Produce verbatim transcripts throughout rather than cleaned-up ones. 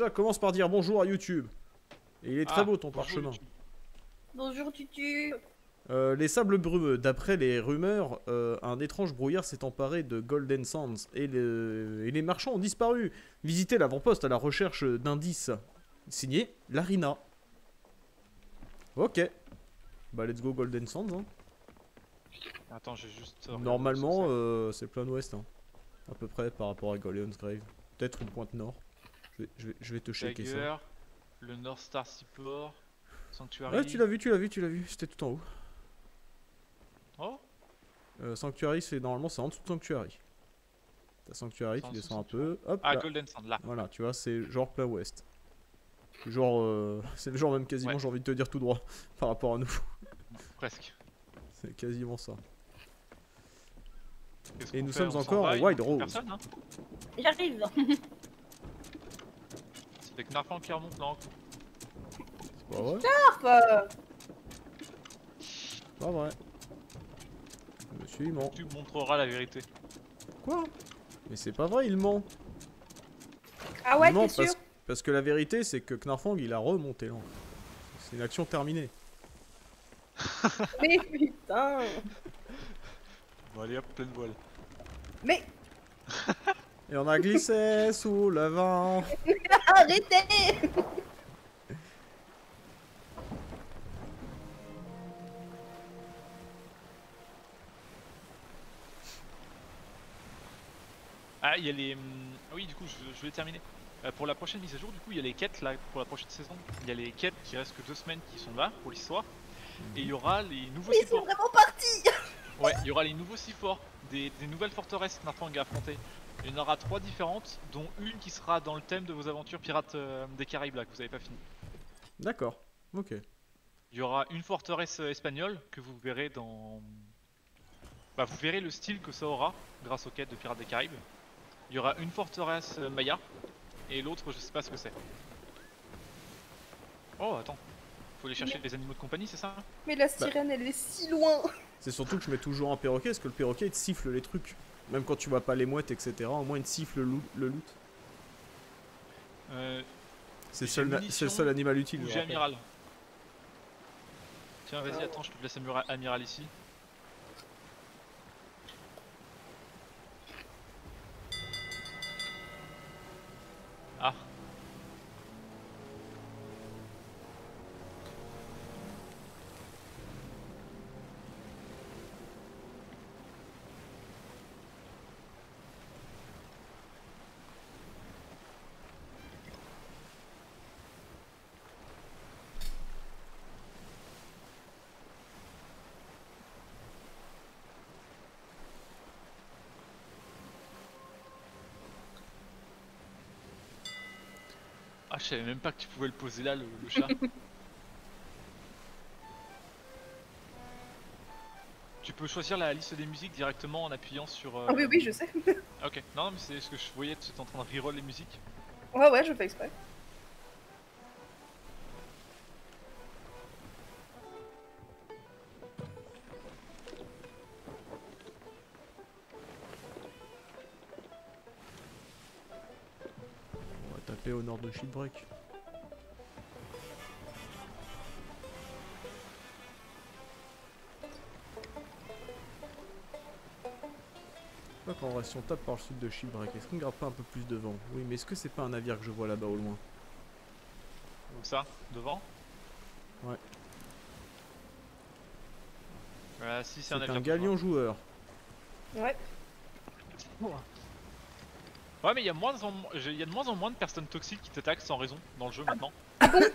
Déjà, commence par dire bonjour à YouTube. Et il est ah, très beau ton parchemin. YouTube. Bonjour Tutu. Euh, les sables brumeux. D'après les rumeurs, euh, un étrange brouillard s'est emparé de Golden Sands et, le... et les marchands ont disparu. Visitez l'avant-poste à la recherche d'indices. Signé Larina. Ok. Bah let's go Golden Sands. Hein. Attends, j'ai juste... Normalement, euh, c'est plein ouest. Hein. À peu près par rapport à Goliath's Grave. Peut-être une pointe nord. Je vais, je vais, je vais te checker Tiger, ça. Le North Star Seaport, Sanctuary... Ouais, tu l'as vu, tu l'as vu, tu l'as vu. C'était tout en haut. Oh euh, Sanctuary, c'est normalement c'est en dessous de Sanctuary. T'as Sanctuary, tu descends un peu. Hop, ah, là. Golden Sand, là. Voilà, tu vois, c'est genre plein ouest. Genre, euh, c'est le genre même quasiment, ouais. J'ai envie de te dire tout droit par rapport à nous. Presque. C'est quasiment ça. Et nous sommes encore à Wild Rose. Hein. J'arrive. C'est les Knarfhang qui remontent là. C'est pas vrai. Knarf. Pas vrai. Monsieur il ment. Tu montreras la vérité. Quoi? Mais c'est pas vrai, il ment. Ah ouais, t'es sûr? Parce que la vérité c'est que Knarfhang il a remonté là. C'est une action terminée. Mais putain. Bon allez hop, pleine voile. Mais et on a glissé sous le vent. Arrêtez. Ah il y a les... Oui du coup je, je vais terminer. Euh, pour la prochaine mise à jour du coup il y a les quêtes là, pour la prochaine saison. Il y a les quêtes qui restent que deux semaines qui sont là pour l'histoire. Et il y aura les nouveaux... Ils sont vraiment partis. Ouais, il y aura les nouveaux six forts, des, des nouvelles forteresses Knarfhang à affronter. Il y en aura trois différentes, dont une qui sera dans le thème de vos aventures pirates euh, des Caraïbes là, que vous avez pas fini. D'accord, ok. Il y aura une forteresse espagnole que vous verrez dans... Bah vous verrez le style que ça aura grâce aux quêtes de pirates des Caraïbes. Il y aura une forteresse euh, Maya, et l'autre je sais pas ce que c'est. Oh attends, faut aller chercher mais... les animaux de compagnie c'est ça? Mais la sirène bah... elle est si loin. C'est surtout que je mets toujours un perroquet, parce que le perroquet il te siffle les trucs. Même quand tu vois pas les mouettes, et cetera. Au moins il te siffle le loot. Euh, c'est le seul animal utile. J'ai amiral. Tiens, vas-y, attends, je te laisse amiral ici. Ah. Je savais même pas que tu pouvais le poser là, le, le chat. Tu peux choisir la liste des musiques directement en appuyant sur... Ah euh... oh oui, oui, je sais. Ok, non, non mais c'est ce que je voyais, tu étais en train de reroll les musiques. Ouais, ouais, je fais exprès. Au nord de Shieldbreak. Je crois qu'en vrai si on tape par le sud de Shieldbreak, est-ce qu'on ne garde pas un peu plus devant? Oui mais est-ce que c'est pas un navire que je vois là-bas au loin? Comme ça, devant? Ouais. Voilà, si c'est un, un galion joueur. Ouais. Oh. Ouais mais il y a de moins en moins de personnes toxiques qui t'attaquent sans raison dans le jeu maintenant. Ouais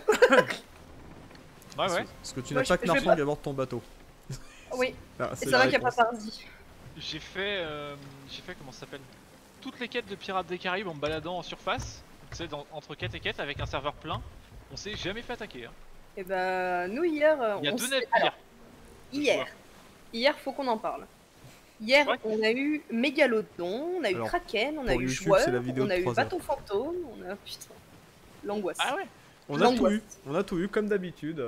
ouais. Parce que tu n'as pas que Knarfhang à bord de ton bateau. Oui, c'est vrai qu'il n'y a pas Parsi. J'ai fait, euh, j'ai fait comment ça s'appelle, toutes les quêtes de Pirates des Caraïbes en me baladant en surface. Tu sais, dans, entre quête et quête avec un serveur plein, on s'est jamais fait attaquer. Hein. Et bah nous hier... Euh, il y a on deux navires. Alors, hier, hier faut qu'on en parle. Hier, ouais. On a eu Mégalodon, on a eu alors, Kraken, on a eu Joueur, on a eu Bâton Fantôme, on a... Putain, l'angoisse. Ah ouais. On a tout eu, on a tout eu comme d'habitude.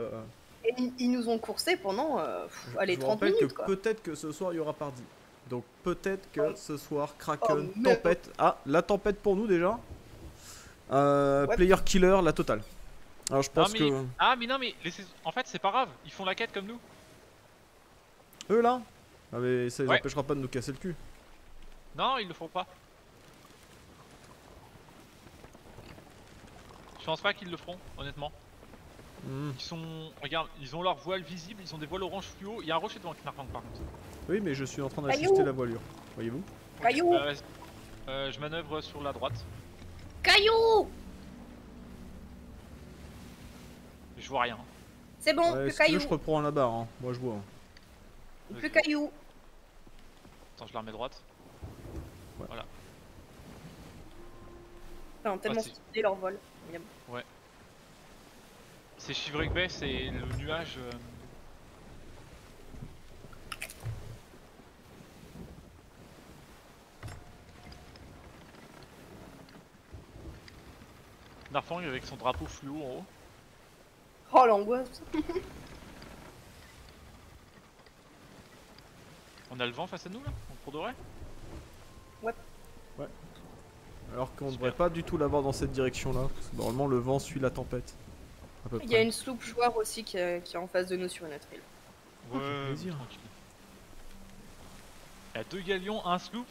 Et ils nous ont coursé pendant, euh, pff, je, allez, je trente minutes, que peut-être que ce soir, il y aura Parsi. Donc peut-être que oh. Ce soir, Kraken, oh, Tempête... Ah, la Tempête pour nous, déjà. Euh, ouais. Player killer, la totale. Alors je pense non, mais... que... Ah mais non mais, laissez... en fait c'est pas grave, ils font la quête comme nous. Eux là? Ah mais ça les ouais. empêchera pas de nous casser le cul. Non, ils le feront pas. Je pense pas qu'ils le feront, honnêtement. Mmh. Ils sont... Regarde, ils ont leur voile visible, ils ont des voiles orange fluo. Il y a un rocher devant Knarfhang par contre. Oui mais je suis en train d'assister la voilure, voyez-vous. Caillou euh, euh, je manœuvre sur la droite. Caillou. Je vois rien. C'est bon, ouais, plus si caillou. Je reprends la barre, hein. Moi je vois. Plus okay. caillou. Attends, je la remets droite. Ouais. Voilà. Enfin, tellement ah, c'est leur vol. Ouais. C'est Shieldbreak Bay, c'est le nuage. Euh... Knarfhang avec son drapeau fluo en haut. Oh l'angoisse. On a le vent face à nous là, on court de vrai. Ouais. Ouais. Alors qu'on devrait pas du tout l'avoir dans cette direction là. Normalement le vent suit la tempête. Il y a une soupe joueur aussi qui est, qui est en face de nous sur une autre île. Ouais. Oh, plaisir. Il y a deux galions, un sloop.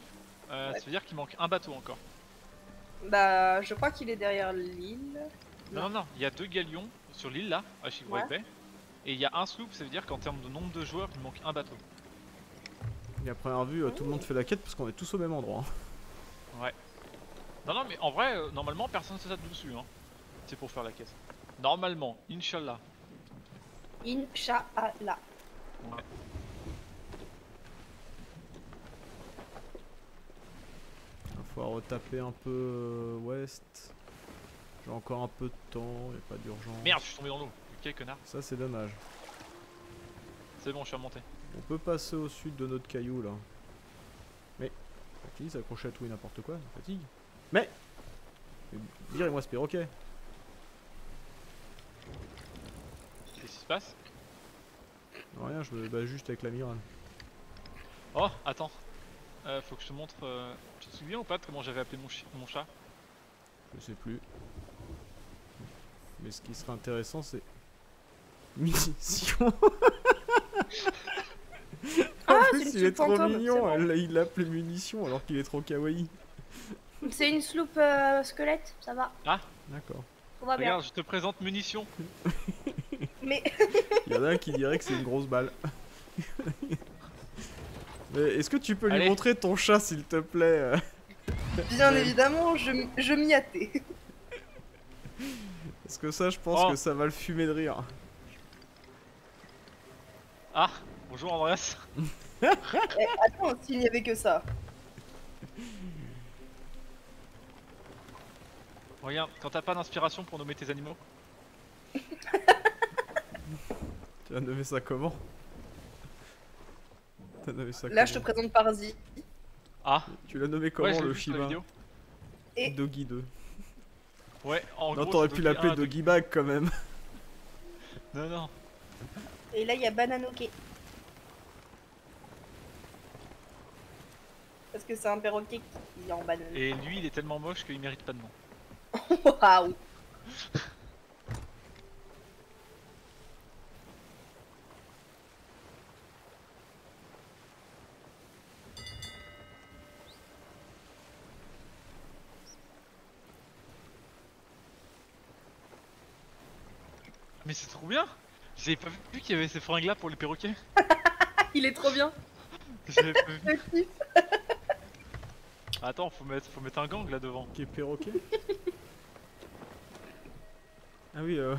Euh, ouais. Ça veut dire qu'il manque un bateau encore. Bah je crois qu'il est derrière l'île. Non non non, il y a deux galions sur l'île là, à Shieldbreak Bay, et il y a un sloop, ça veut dire qu'en termes de nombre de joueurs, il manque un bateau. Et à première vue, mmh. tout le monde fait la quête parce qu'on est tous au même endroit. Hein. Ouais. Non non mais en vrai, euh, normalement personne ne s'attarde dessus. Hein. C'est pour faire la quête. Normalement, Inch'Allah. Inch'Allah. Ouais. Il va falloir retaper un peu euh, ouest. J'ai encore un peu de temps, y'a pas d'urgence. Merde, je suis tombé dans l'eau. Quel connard. Ça c'est dommage. C'est bon, je suis remonté. On peut passer au sud de notre caillou là. Mais... Ils s'accrochent à tout et n'importe quoi, ça fatigue. Mais... Virez-moi ce perroquet. Qu'est-ce qui se passe? Non, rien, je me bats juste avec l'amiral. Oh, attends. Euh, faut que je te montre... Euh... Tu te souviens ou pas de comment j'avais appelé mon, chi mon chat? Je sais plus. Mais ce qui serait intéressant c'est... Munition. Ah c'est il est trop fantôme, mignon, est bon. Il l'a appelé Munition alors qu'il est trop kawaii. C'est une sloop euh, squelette, ça va. Ah d'accord. Regarde, bien. Je te présente Munition. Mais... Il y en a un qui dirait que c'est une grosse balle. Est-ce que tu peux Allez. Lui montrer ton chat s'il te plaît? Bien évidemment, je, je m'y attais. Parce que ça, je pense oh. que ça va le fumer de rire. Ah, bonjour Andreas. Eh, attends, s'il n'y avait que ça. Regarde, quand t'as pas d'inspiration pour nommer tes animaux. Tu as nommé ça comment? T'as nommé ça Là, comment je te présente Parsi. Ah. Tu l'as nommé comment ouais, le Shiba? Et... Doggy deux. Ouais, en non, t'aurais pu l'appeler Doggy Bag quand même. Non, non. Et là, il y a Bananoke. Parce que c'est un perroquet qui est en banane. Et lui, il est tellement moche qu'il mérite pas de nom. Waouh. Mais c'est trop bien. J'avais pas vu qu'il y avait ces fringues là pour les perroquets. Il est trop bien. J'avais pas vu. Attends, faut mettre, faut mettre un gang là devant. Qui est perroquet. Ah oui, euh...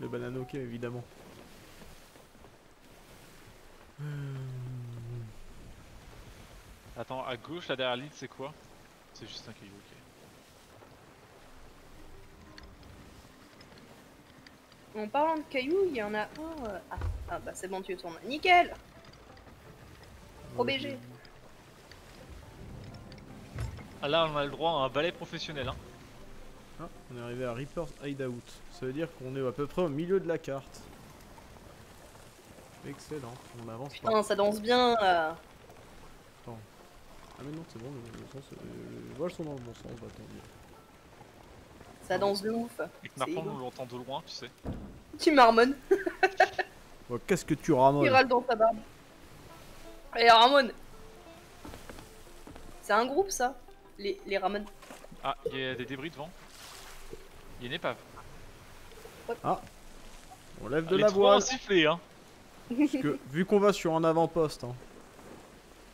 le bananoquet évidemment. Attends, à gauche là derrière l'île c'est quoi? C'est juste un caillou, ok. En parlant de cailloux, il y en a un... Euh... Ah, ah bah c'est bon, tu tournes. Nickel. O B G. Ah là, on a le droit à un balai professionnel. Hein. Ah, on est arrivé à Reaper's Hideout. Ça veut dire qu'on est à peu près au milieu de la carte. Excellent, on avance. Putain, pas. Ça danse bien là. Attends. Ah mais non, c'est bon, le, le sens, les voiles sont dans le bon sens, on va attendre. Ça danse de ouf. Et Knarfhang, on l'entend de loin, tu sais. Tu marmonnes. Oh, qu'est-ce que tu ramonnes? Il râle dans sa barbe. Allez, ramonne. C'est un groupe, ça, les, les ramonnes. Ah, il y a des débris devant. Il y a une épave. What? Ah. On lève de ah, la voile. Les trois ont sifflé, hein. Parce que, vu qu'on va sur un avant-poste. Hein.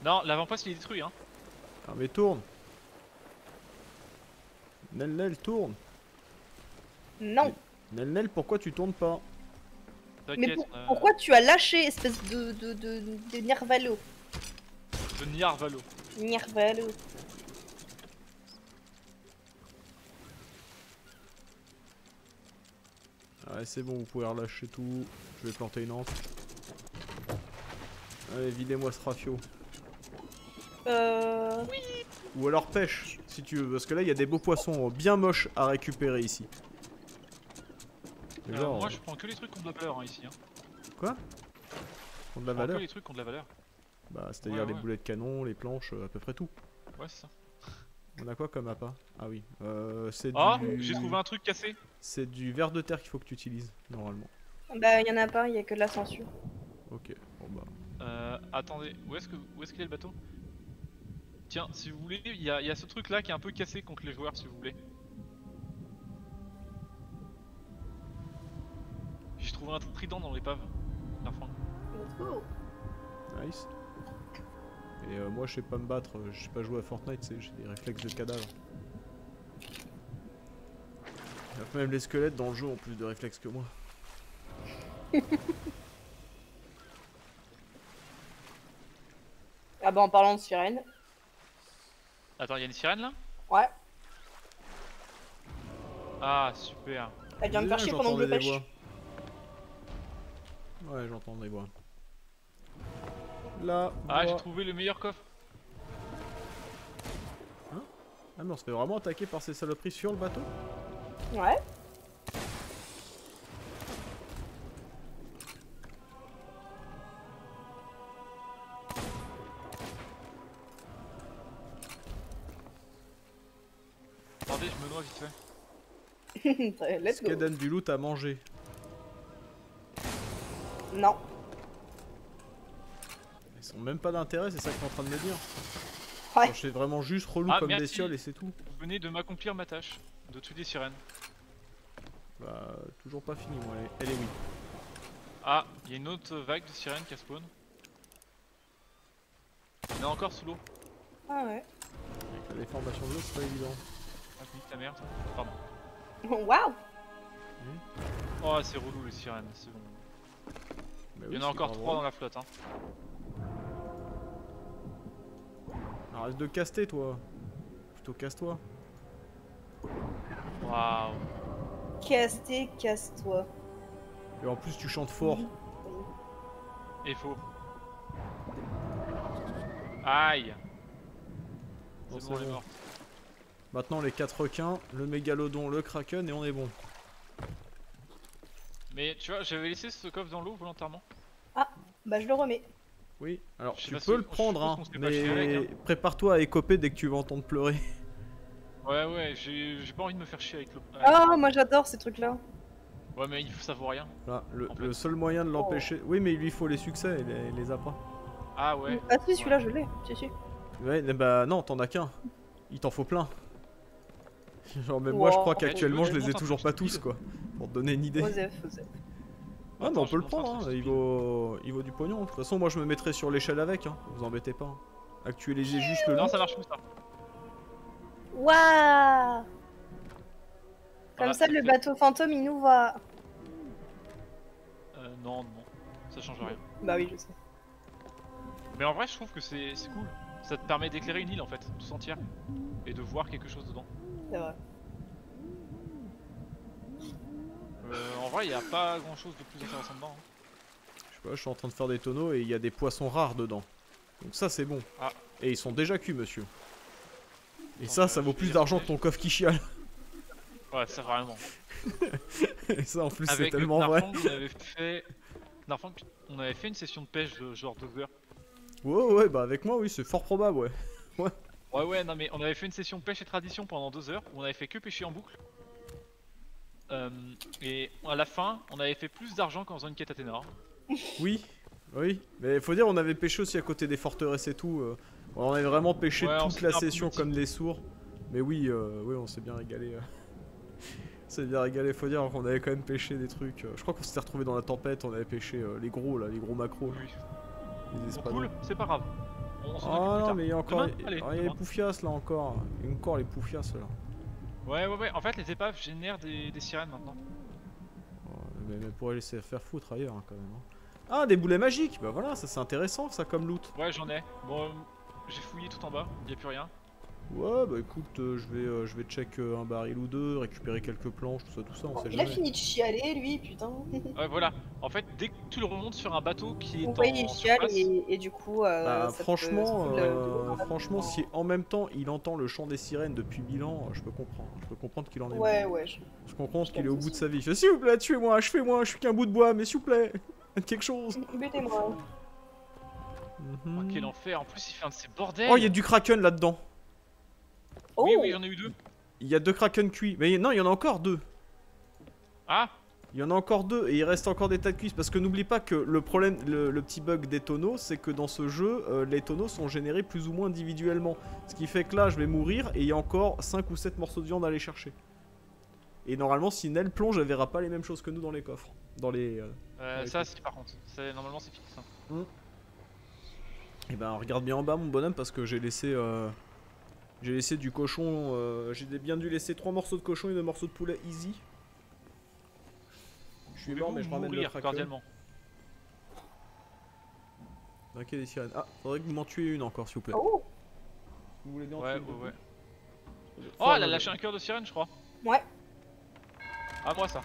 Non, l'avant-poste il est détruit, hein. Ah, mais tourne. Nel Nel tourne. Non. Nel Nel, pourquoi tu tournes pas? Mais pour, euh... pourquoi tu as lâché, espèce de de de, de Nirvalo. De Nirvalo. Nirvalo. Ouais, c'est bon, vous pouvez relâcher tout. Je vais planter une lampe. Allez, videz-moi ce rafio. Euh... Oui. Ou alors pêche, si tu veux, parce que là, il y a des beaux poissons bien moches à récupérer ici. Euh, genre, moi, euh... je prends que les trucs qui ont de la valeur, hein, ici. Hein. Quoi? Qui ont de la valeur? Je prends que les trucs qui ont de la valeur. Bah, c'est-à-dire ouais, les ouais. boulets de canon, les planches, à peu près tout. Ouais, c'est ça. On a quoi comme appât? Ah oui. Euh, c'est oh, du... j'ai trouvé un truc cassé. C'est du verre de terre qu'il faut que tu utilises, normalement. Bah, il y en a pas, il y a que de la censure. Ok, bon bah... Euh, attendez, où est-ce qu'il est, qu est le bateau? Tiens, si vous voulez, il y, y a ce truc là qui est un peu cassé contre les joueurs, si vous voulez. J'ai trouvé un trident dans l'épave. Let's go. Nice. Et euh, moi je sais pas me battre, je sais pas jouer à Fortnite, j'ai des réflexes de cadavre. Il y a même les squelettes dans le jeu ont plus de réflexes que moi. Ah bah en parlant de sirène. Attends, y'a une sirène là? Ouais. Ah super. Elle vient me faire chier pendant que je pêche. Ouais, j'entends des voix. Là. Ah, j'ai trouvé le meilleur coffre. Hein? Ah mais on se fait vraiment attaquer par ces saloperies sur le bateau? Ouais. Attendez, je me noie vite fait. Let's go. Est-ce qu'elle donne du loot à manger? Non. Ils ont même pas d'intérêt, c'est ça que t'es en train de me dire. Ouais. C'est vraiment juste relou ah, comme des cioles et c'est tout. Vous venez de m'accomplir ma tâche, de tuer des sirènes. Bah, toujours pas fini, moi, elle est oui. Ah, il y a une autre vague de sirènes qui a spawn. Il y en a encore sous l'eau. Ah ouais. Avec les formations de l'eau, c'est pas évident. Ah, tu niques ta merde. Pardon. Waouh. Mmh. Oh, c'est relou les sirènes, c'est bon. Bah il y oui, en a encore trois dans la flotte, hein. Arrête de caster, toi. Plutôt casse-toi. Waouh. Caster, casse-toi. Et en plus, tu chantes fort. Et faux. Aïe. Bon, c'est bon, on est mort. Maintenant, les quatre requins, le mégalodon, le kraken, et on est bon. Mais tu vois, j'avais laissé ce coffre dans l'eau volontairement. Ah, bah je le remets. Oui, alors tu peux le prendre, hein, mais prépare-toi à écoper dès que tu vas entendre pleurer. Ouais, ouais, j'ai pas envie de me faire chier avec le... Ah, moi j'adore ces trucs-là. Ouais, mais il faut savoir rien. Là, le, le seul moyen de l'empêcher... Oui, mais il lui faut les succès, il les, les a pas. Ah ouais. Ah si, celui-là je l'ai, si, si. Ouais, bah non, t'en as qu'un. Il t'en faut plein. Genre même wow. moi je crois qu'actuellement je les ai toujours pas tous quoi, pour te donner une idée. Osef, Osef. Ah bah on peut le prendre, hein. il, vaut... il vaut du pognon. De toute façon moi je me mettrai sur l'échelle avec, hein. Vous embêtez pas. Hein. Actualisez juste le... Non ça marche comme ça. Waouh. Comme ça le bateau fantôme il nous voit. Euh non, non, ça change rien. Bah oui je sais. Mais en vrai je trouve que c'est cool. Ça te permet d'éclairer une île en fait, tout entière. Et de voir quelque chose dedans. C'est vrai. Euh, en vrai, il n'y a pas grand chose de plus intéressant dedans. Hein. Je sais pas, je suis en train de faire des tonneaux et il y a des poissons rares dedans. Donc ça, c'est bon. Ah. Et ils sont déjà cuits, monsieur. Et non, ça, euh, ça vaut plus d'argent que ton coffre qui chiale. Ouais, c'est vraiment. Et ça, en plus, c'est tellement vrai. Avec on avait fait... Knarfhang, on avait fait une session de pêche de genre deux heures. Ouais, ouais, bah avec moi, oui, c'est fort probable, ouais. Ouais. Ouais ouais non mais on avait fait une session pêche et tradition pendant deux heures où on avait fait que pêcher en boucle Euh, et à la fin, on avait fait plus d'argent qu'en faisant une quête Athéna. Oui, oui. Mais faut dire, on avait pêché aussi à côté des forteresses et tout. Euh, on avait vraiment pêché ouais, toute la session comme des sourds. Mais oui, euh, oui, on s'est bien régalé. Euh. On s'est bien régalé, faut dire qu'on avait quand même pêché des trucs. Euh, je crois qu'on s'était retrouvé dans la tempête, on avait pêché euh, les gros là, les gros macros. Oui. Les bon, cool, c'est pas grave. On ah non mais il y a encore demain, les, allez, ah, y a les poufias là encore. Il y a encore les poufias là. Ouais ouais ouais, en fait les épaves génèrent des, des sirènes maintenant. Oh, mais, mais pour aller se faire foutre ailleurs hein, quand même. Hein. Ah des boulets magiques, bah voilà, ça c'est intéressant ça comme loot. Ouais j'en ai, bon euh, j'ai fouillé tout en bas, il n'y a plus rien. Ouais bah écoute, euh, je vais euh, je vais check euh, un baril ou deux, récupérer quelques planches, tout ça, tout ça, on oh, sait il jamais. Il a fini de chialer lui, putain. Ouais voilà, en fait dès que tu le remontes sur un bateau qui est ouais, en ouais il chiale et, et du coup... Euh, bah, ça franchement, peut, euh, ça franchement si en même temps il entend le chant des sirènes depuis mille ans, je peux comprendre, je peux comprendre qu'il en est... Ouais ouais. Je, je comprends qu'il est au bout de sa vie, je s'il vous plaît tuez-moi, achevez-moi, je suis qu'un bout de bois, mais s'il vous plaît, faites quelque chose. Mettez-moi. Mm-hmm. Oh, quel enfer, en plus il fait un de ces bordels. Oh il y a du kraken là-dedans. Oh. Oui, oui, j'en ai eu deux. Il y a deux kraken cuits. Mais non, il y en a encore deux. Ah. Il y en a encore deux et il reste encore des tas de cuisses. Parce que n'oublie pas que le problème, le, le petit bug des tonneaux, c'est que dans ce jeu, euh, les tonneaux sont générés plus ou moins individuellement. Ce qui fait que là, je vais mourir et il y a encore cinq ou sept morceaux de viande à aller chercher. Et normalement, si Nell plonge, elle verra pas les mêmes choses que nous dans les coffres. Dans les. Euh, euh, dans les ça, c'est par contre. Normalement, c'est fixe. Hein. Mmh. Et ben, regarde bien en bas, mon bonhomme, parce que j'ai laissé. Euh... J'ai laissé du cochon, euh, j'ai bien dû laisser trois morceaux de cochon et deux morceaux de poulet easy. Je suis mort mais je ramène le kraken. Ok des sirènes. Ah, faudrait que vous m'en tuez une encore s'il vous plaît. Oh vous voulez bien en ouais, tuer ouais, ouais. Oh elle a lâché un cœur de sirène je crois. Ouais. Ah moi ça.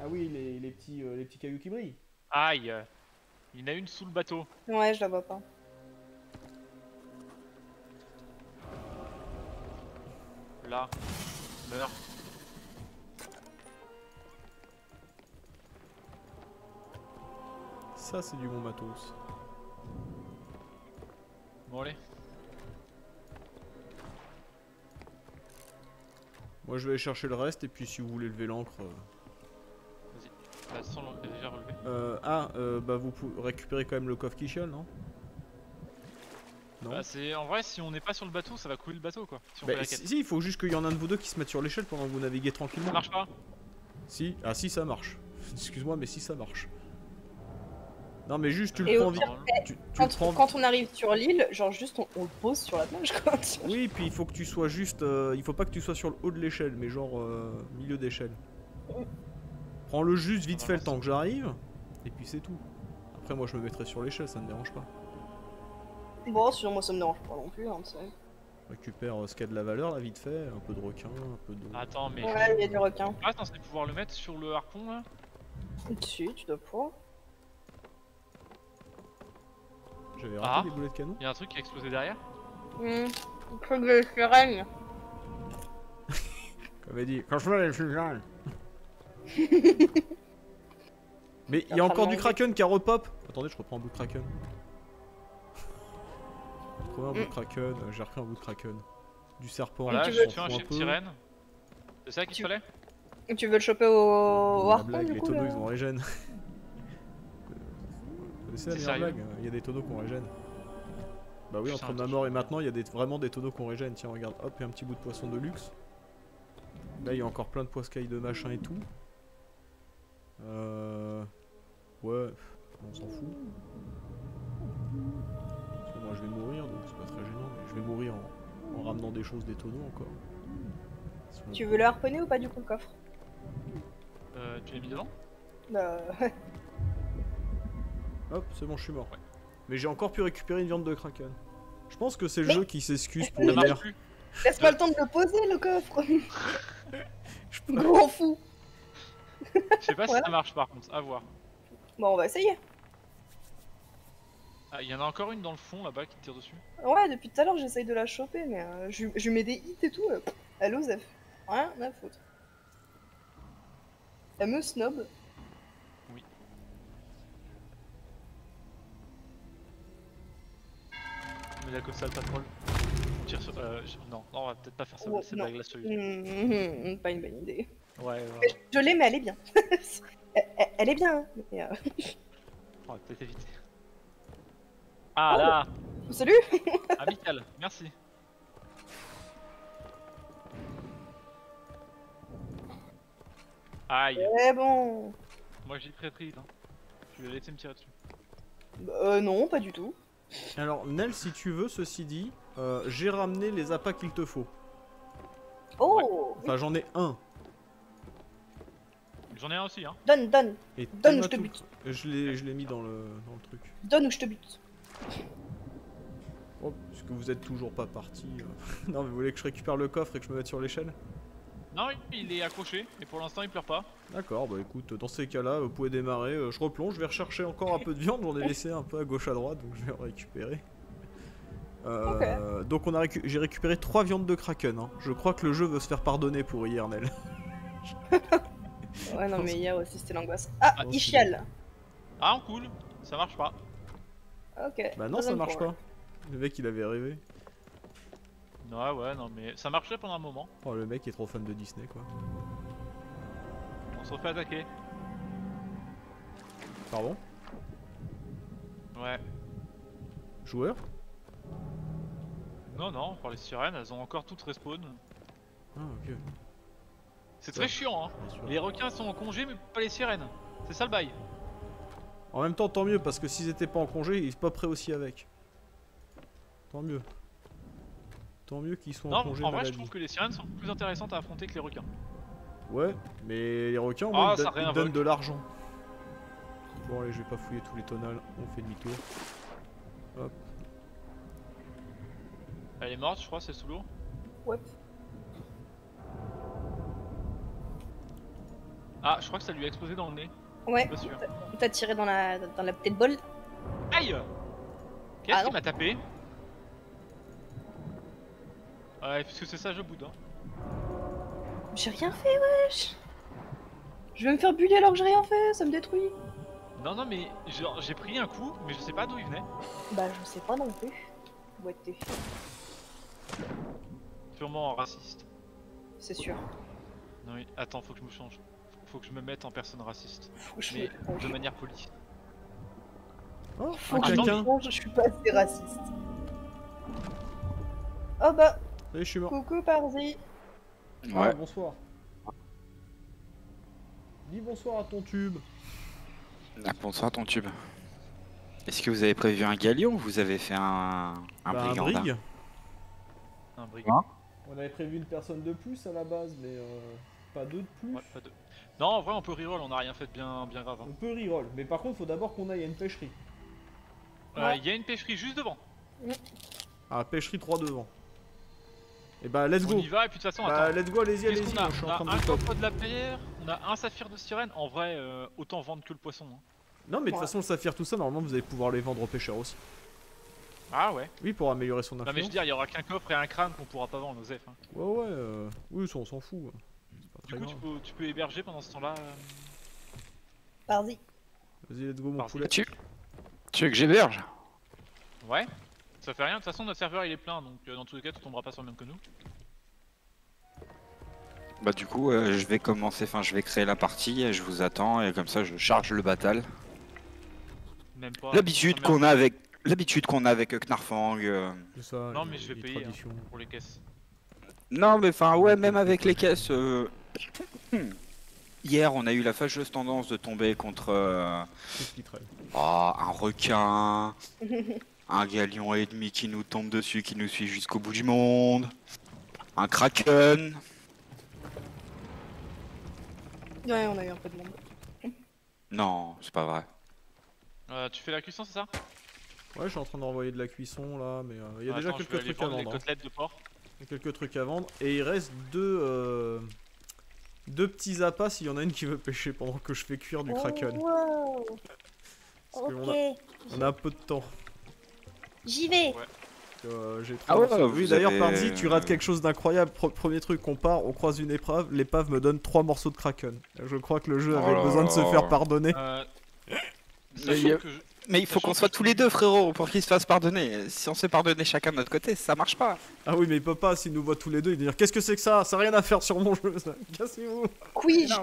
Ah oui les, les, petits, euh, les petits cailloux qui brillent. Aïe. Il y en a une sous le bateau. Ouais je la vois pas. Là, meurs. Ça c'est du bon matos. Bon allez. Moi je vais aller chercher le reste et puis si vous voulez lever l'encre. Vas-y, la son l'encre est déjà relevée. Euh, ah euh, bah vous pouvez récupérer quand même le coffre qui chiale non ? Bah c'est en vrai si on n'est pas sur le bateau ça va couler le bateau quoi. Si, on bah, fait la quête. Si, si il faut juste qu'il y en a un de vous deux qui se mette sur l'échelle pendant que vous naviguez tranquillement. Ça marche pas. Si, ah si ça marche. Excuse-moi mais si ça marche. Non mais juste tu le prends vite. Tu, tu quand, prends... quand on arrive sur l'île, genre juste on, on le pose sur la plage quoi. Oui puis il faut que tu sois juste, euh, il faut pas que tu sois sur le haut de l'échelle mais genre euh, milieu d'échelle. Prends-le juste vite fait le temps que j'arrive et puis c'est tout. Après moi je me mettrai sur l'échelle ça ne dérange pas. Bon, sinon moi ça me dérange pas non plus, hein, tu sais. Récupère euh, ce qu'il y a de la valeur, là, vite fait. Un peu de requin, un peu de... Attends, mais... Ouais, il y a du requin. Ah, attends, c'est pouvoir le mettre sur le harpon, là. Dessus, tu dois pouvoir. J'avais raté ah. des boulets de canon. Il y a un truc qui a explosé derrière. Hum, mmh. Le truc de sirène. Comme elle dit, quand je vois les sirènes. Mais il y a encore du kraken qui repop. Attendez, je reprends un bout de kraken. J'ai retrouvé un bout de kraken, mmh. j'ai repris un bout de kraken. Du serpent, voilà, là, je tu veux un chef de sirène. C'est ça qu'il tu... fallait. Tu veux le choper au, au harpon blague, du les coup, tonneaux là. Ils ont régène. C'est la meilleure blague, il y a des tonneaux qu'on régène. Bah oui, entre ma mort et maintenant, il y a des... vraiment des tonneaux qu'on régène. Tiens, regarde, hop, il y a un petit bout de poisson de luxe. Là, il y a encore plein de poiscailles de machin et tout. Euh. Ouais, on s'en fout. Moi je vais mourir donc c'est pas très gênant mais je vais mourir en, en ramenant des choses des tonneaux encore. Tu veux le harponner ou pas du coup le coffre? Euh tu l'as mis devant? Bah ouais. Hop c'est bon je suis mort. Ouais. Mais j'ai encore pu récupérer une viande de kraken. Je pense que c'est le mais... jeu qui s'excuse pour l'air. Laisse pas le temps de le poser le coffre. Je peux m'en fous. Je sais pas voilà. Si ça marche par contre, à voir. Bon on va essayer. Ah, il y en a encore une dans le fond là-bas qui tire dessus. Ouais, depuis tout à l'heure j'essaye de la choper, mais euh, je, je mets des hits et tout. Euh, elle ose, elle rien à foutre. Elle me snob. Oui. Mais là, comme ça, le patrol. tire sur... Euh, je... Non, non, on va peut-être pas faire ça, oh, c'est blague là celui-là. Mmh, mmh, pas une bonne idée. Ouais, ouais. Je l'ai, mais elle est bien. elle, elle est bien, mais euh... on va peut-être éviter. Ah, oh, là. Salut. Amical, merci. Aïe. C'est bon. Moi j'ai très très vite, hein. Tu l'as laissé me tirer dessus. Euh, non, pas du tout. Alors, Nell, si tu veux, ceci dit, euh, j'ai ramené les appâts qu'il te faut. Oh. Enfin, j'en ai un. J'en ai un aussi, hein. Donne, donne. Et donne ou je te bute. Je l'ai mis dans le, dans le truc. Donne ou je te bute. Oh, parce que vous êtes toujours pas parti. Euh... non, mais vous voulez que je récupère le coffre et que je me mette sur l'échelle? Non, il est accroché, et pour l'instant il pleure pas. D'accord, bah écoute, dans ces cas-là, vous pouvez démarrer. Je replonge, je vais rechercher encore un peu de viande, j'en ai laissé un peu à gauche à droite, donc je vais en récupérer. Euh, okay. Donc on a récu j'ai récupéré trois viandes de Kraken, hein. Je crois que le jeu veut se faire pardonner pour hier, Nell. Ouais, non mais hier aussi c'était l'angoisse. Ah, ah, il chiale. Ah, on coule, ça marche pas. Ok. Bah non, ça marche pas. Le mec il avait rêvé. Ouais, ouais, non mais ça marchait pendant un moment. Oh, le mec est trop fan de Disney, quoi. On se refait attaquer. Pardon? Ouais. Joueur? Non, non, par les sirènes, elles ont encore toutes respawn. Ah, ok. C'est très chiant, hein. Les requins sont en congé, mais pas les sirènes. C'est ça le bail. En même temps, tant mieux, parce que s'ils étaient pas en congé, ils sont pas prêts aussi avec. Tant mieux. Tant mieux qu'ils soient non, en congé. En vrai, maladie. Je trouve que les sirènes sont plus intéressantes à affronter que les requins. Ouais, mais les requins, au moins, oh, ils, ils donnent de l'argent. Bon, allez, je vais pas fouiller tous les tonnels. On fait demi-tour. Hop. Elle est morte, je crois, c'est sous l'eau. Ouais. Ah, je crois que ça lui a explosé dans le nez. Ouais, t'as tiré dans la, dans la petite bolle. Aïe. Qu'est-ce ah, qu'il m'a tapé? Ouais, parce que c'est ça, je boude, hein. J'ai rien fait, wesh. Je vais me faire buller alors que j'ai rien fait, ça me détruit. Non, non, mais j'ai pris un coup, mais je sais pas d'où il venait. Bah, je sais pas non plus. What the fuck. Purement raciste. C'est sûr. Non, mais attends, faut que je me change. Faut que je me mette en personne raciste. Faut que je mais me... de manière polie. Oh, faut ah, que attends, je me change, je suis pas assez raciste. Oh bah. Allez, je suis mort. Coucou Parsi. Ouais. Ah, bonsoir. Dis bonsoir à ton tube. Ah, bonsoir à ton tube. Est-ce que vous avez prévu un galion ou vous avez fait un, un bah, brigandin? Un brigue. Un brigue. Hein? On avait prévu une personne de plus à la base, mais euh, pas deux de plus. Ouais, pas deux. Non, en vrai, on peut reroll, on n'a rien fait de bien, bien grave. Hein. On peut reroll, mais par contre, faut d'abord qu'on aille à une pêcherie. Il ouais. euh, y a une pêcherie juste devant. Mmh. Ah, pêcherie trois devant. Et bah let's go. On y va et puis de toute façon bah, attends. Let's go, allez-y, allez-y. On a, on a, on a un coffre de la pierre, on a un saphir de sirène. En vrai, euh, autant vendre que le poisson. Hein. Non mais de toute ouais. façon le saphir tout ça, normalement vous allez pouvoir les vendre aux pêcheurs aussi. Ah ouais. Oui, pour améliorer son influence. Non mais je veux dire, il y aura qu'un coffre et un crâne qu'on pourra pas vendre, Osef. Hein. Ouais ouais, euh... oui ça on s'en fout. Pas du très coup grave. Tu, peux, tu peux héberger pendant ce temps-là. Euh... Parsi. Vas-y, let's go mon poulet. Tu... tu veux que j'héberge? Ouais. Ça fait rien, de toute façon notre serveur il est plein, donc euh, dans tous les cas tu tomberas pas sur le même que nous. Bah du coup euh, je vais commencer, enfin je vais créer la partie, et je vous attends et comme ça je charge le battle. L'habitude qu'on a avec l'habitude qu'on a avec Knarfhang. Euh... Ça, non mais je vais payer hein, pour les caisses. Non mais enfin ouais, même avec les caisses. Euh... Hier on a eu la fâcheuse tendance de tomber contre euh... oh, un requin. Un galion et demi qui nous tombe dessus, qui nous suit jusqu'au bout du monde. Un kraken. Ouais, on a eu un peu de monde. Non, c'est pas vrai. Euh, tu fais la cuisson, c'est ça? Ouais, je suis en train d'envoyer de la cuisson là, mais il euh, y a ah, déjà attends, quelques trucs à vendre. Des côtelettes de porc. Il y a quelques trucs à vendre et il reste deux, euh, deux petits appâts s'il y en a une qui veut pêcher pendant que je fais cuire du kraken. Oh, wow. Parce okay. que on, a, on a un peu de temps. J'y vais. Ouais. Euh, ah ouais, oui, d'ailleurs, avez... Parsi, tu rates quelque chose d'incroyable. Premier truc, on part, on croise une épreuve, l'épave me donne trois morceaux de kraken. Je crois que le jeu avait oh besoin de se faire pardonner. Euh... Sachant que je... Mais il faut qu'on soit tous les deux, frérot, pour qu'ils se fassent pardonner. Si on se fait pardonner chacun de notre côté, ça marche pas. Ah oui, mais il peut pas, s'il nous voit tous les deux, il va dire qu'est-ce que c'est que ça? Ça n'a rien à faire sur mon jeu, ça. Cassez-vous. Couige.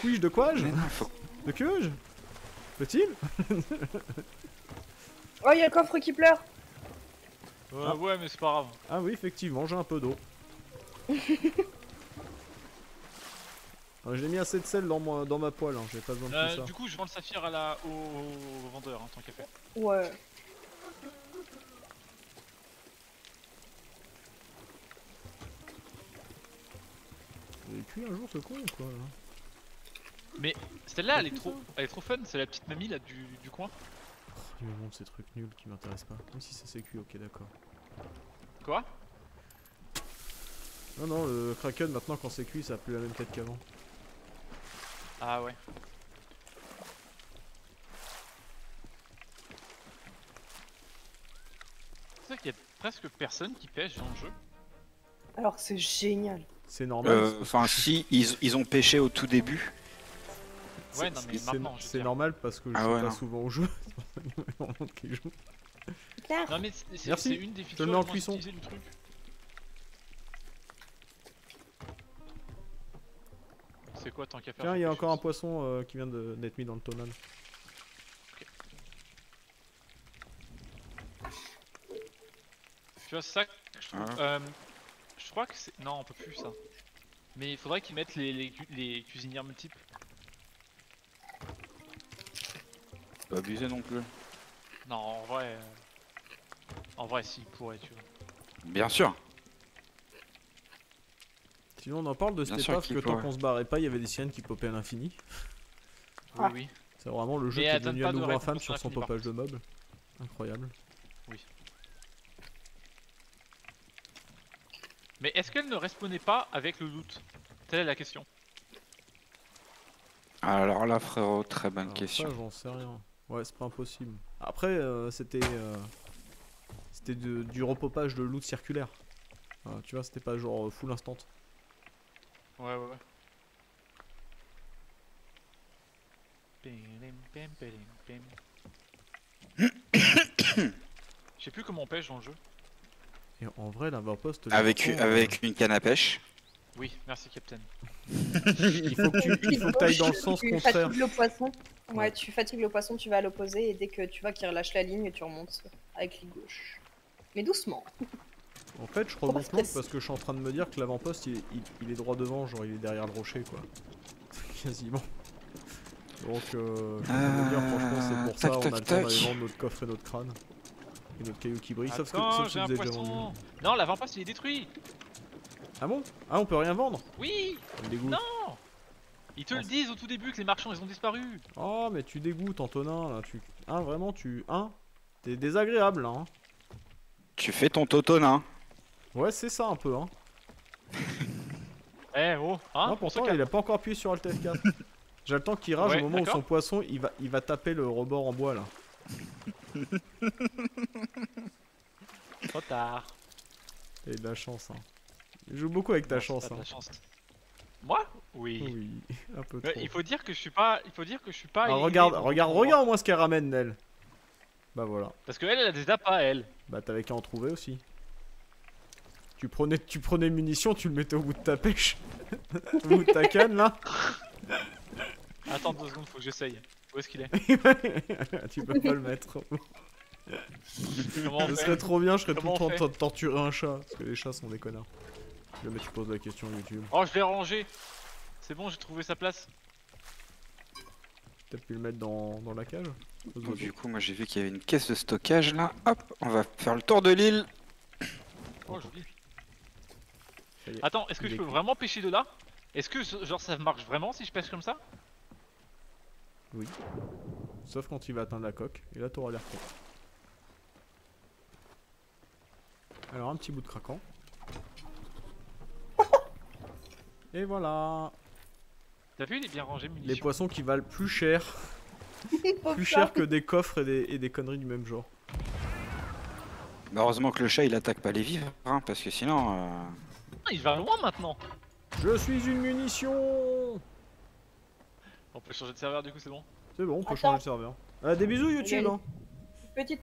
Couige de quoi? De que? Peut-il? Oh, il y a le coffre qui pleure. Ouais, ah ouais, mais c'est pas grave. Ah oui, effectivement, j'ai un peu d'eau. J'ai mis assez de sel dans, mon, dans ma poêle, hein. J'ai pas besoin de euh, tout ça. Du coup, je vends le saphir à la, au, au vendeur, hein, tant qu'à faire. Ouais. Et puis un jour, ce con ou quoi là? Mais celle-là, elle est trop, elle est trop fun. C'est la petite mamie là du, du coin. Oh, il me montre ces trucs nuls qui m'intéressent pas. Même si ça c'est cuit, ok, d'accord. Quoi? Non, non, le Kraken maintenant quand c'est cuit, ça a plus la même tête qu'avant. Ah ouais. C'est vrai qu'il y a presque personne qui pêche dans le jeu. Alors c'est génial. C'est normal. Enfin euh, si, ils, ils ont pêché au tout début. Ouais, non mais maintenant c'est normal parce que je ah joue ouais, pas non. souvent au jeu. Non mais c'est une des features où on peut utiliser le truc. C'est quoi tant qu'à faire? Tiens, il y a encore un poisson euh, qui vient d'être mis dans le tonal. Okay. Tu vois ça je, trouve, ah. euh, je crois que c'est... Non, on peut plus ça. Mais il faudrait qu'ils mettent les, les, les cuisinières multiples. Pas abusé non plus. Non, en vrai... Euh... En vrai, s'ils pourraient, tu vois. Bien sûr. Sinon on en parle de cette époque que tant qu'on se barrait pas, il y avait des sirènes qui popaient à l'infini. Oui, oui. C'est vraiment le jeu qui est devenu un nouveau infâme sur son popage de mobs. Incroyable. Oui. Mais est-ce qu'elle ne respawnait pas avec le loot? Telle est la question. Alors là frérot, très bonne question. J'en sais rien. Ouais, c'est pas impossible. Après, euh, c'était euh, c'était du repopage de loot circulaire. Euh, tu vois, c'était pas genre full instant. Ouais, ouais, ouais. Je sais plus comment on pêche dans le jeu. Et en vrai, l'avant-poste. Avec, un, avec une canne à pêche. Oui, merci, Captain. Il faut que tu il faut que ailles dans le sens tu contraire. Fatigues le poisson. Ouais, ouais, tu fatigues le poisson, tu vas à l'opposé et dès que tu vois qu'il relâche la ligne, tu remontes avec les gauches. Mais doucement. En fait, je remonte l'autre parce que je suis en train de me dire que l'avant-poste il, il, il est droit devant, genre il est derrière le rocher quoi. Quasiment. Donc, euh, je euh... me dire, franchement, c'est pour tac, ça qu'on a le temps d'aller vendre notre coffre et notre crâne. Et notre caillou qui brille. Attends, sauf que si vous avez déjà vendu. Non, l'avant-poste il est détruit. Ah bon? Ah, on peut rien vendre? Oui! Non! Ils te ah, le disent au tout début que les marchands ils ont disparu. Oh, mais tu dégoûtes, Antonin là. Tu... Ah, vraiment, tu. Hein? T'es désagréable là. Hein. Tu fais ton totonin. Ouais, c'est ça un peu, hein. Eh oh, hein. Non, pourtant, il a pas encore appuyé sur Alt F quatre. J'attends qu'il rage ouais, au moment où son poisson, il va, il va taper le rebord en bois, là. Trop tard. T'as de la chance, hein. Je joue beaucoup avec ta non, chance, hein. De la chance. Moi oui. Oui, un peu trop. Il faut dire que je suis pas... Il faut dire que je suis pas... Ah, regarde, regarde, regarde au moins ce qu'elle ramène, Nell. Bah voilà. Parce que elle, elle a des appâts, elle. Bah t'avais qu'à en trouver aussi. Tu prenais, tu prenais munitions, tu le mettais au bout de ta pêche. Au bout de ta canne là. Attends deux secondes, faut que j'essaye. Où est-ce qu'il est, qu est? Tu peux pas le mettre. Ce serait trop bien, je serais tout le temps de torturer un chat. Parce que les chats sont des connards. Le mec, tu poses la question YouTube. Oh, je l'ai rangé. C'est bon, j'ai trouvé sa place. T'as pu le mettre dans, dans la cage. Donc, du coup, moi j'ai vu qu'il y avait une caisse de stockage là. Hop, on va faire le tour de l'île. Oh, attends, est-ce que je peux vraiment pêcher de là? Est-ce que genre ça marche vraiment si je pêche comme ça? Oui. Sauf quand il va atteindre la coque. Et là t'auras l'air con. Alors un petit bout de craquant. Et voilà. T'as vu, il est bien rangé. Munitions. Les poissons qui valent plus cher. Plus cher que des coffres et des, et des conneries du même genre. Bah heureusement que le chat il attaque pas les vivres, hein, parce que sinon... Euh... Il va loin maintenant. Je suis une munition. On peut changer de serveur du coup, c'est bon. C'est bon, on peut Attends. changer de serveur. Ah, des bisous YouTube. Hein. Petite